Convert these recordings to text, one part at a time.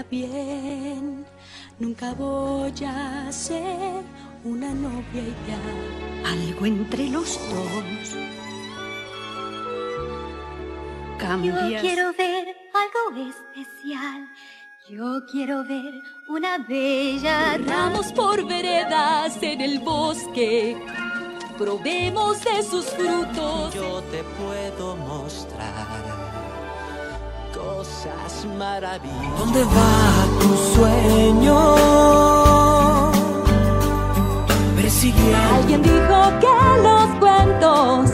está bien, nunca voy a ser una novia ideal. Algo entre los dos cambias. Yo quiero ver algo especial. Yo quiero ver una bella. Corramos por veredas en el bosque, probemos de sus frutos. Yo te puedo mostrar cosas maravillosas. ¿Dónde va tu sueño? Persiguiendo. Alguien dijo que los cuentos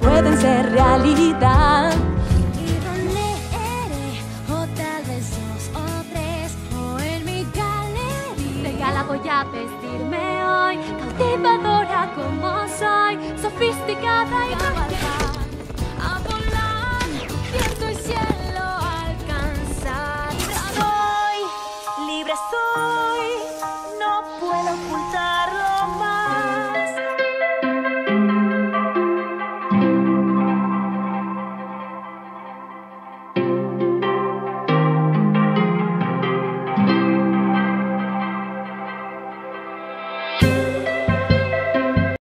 pueden ser realidad. ¿Y dónde eres? O tal vez dos o tres, o en mi galería. De gala voy a vestirme hoy, cautivadora como soy, sofisticada y cabalgada.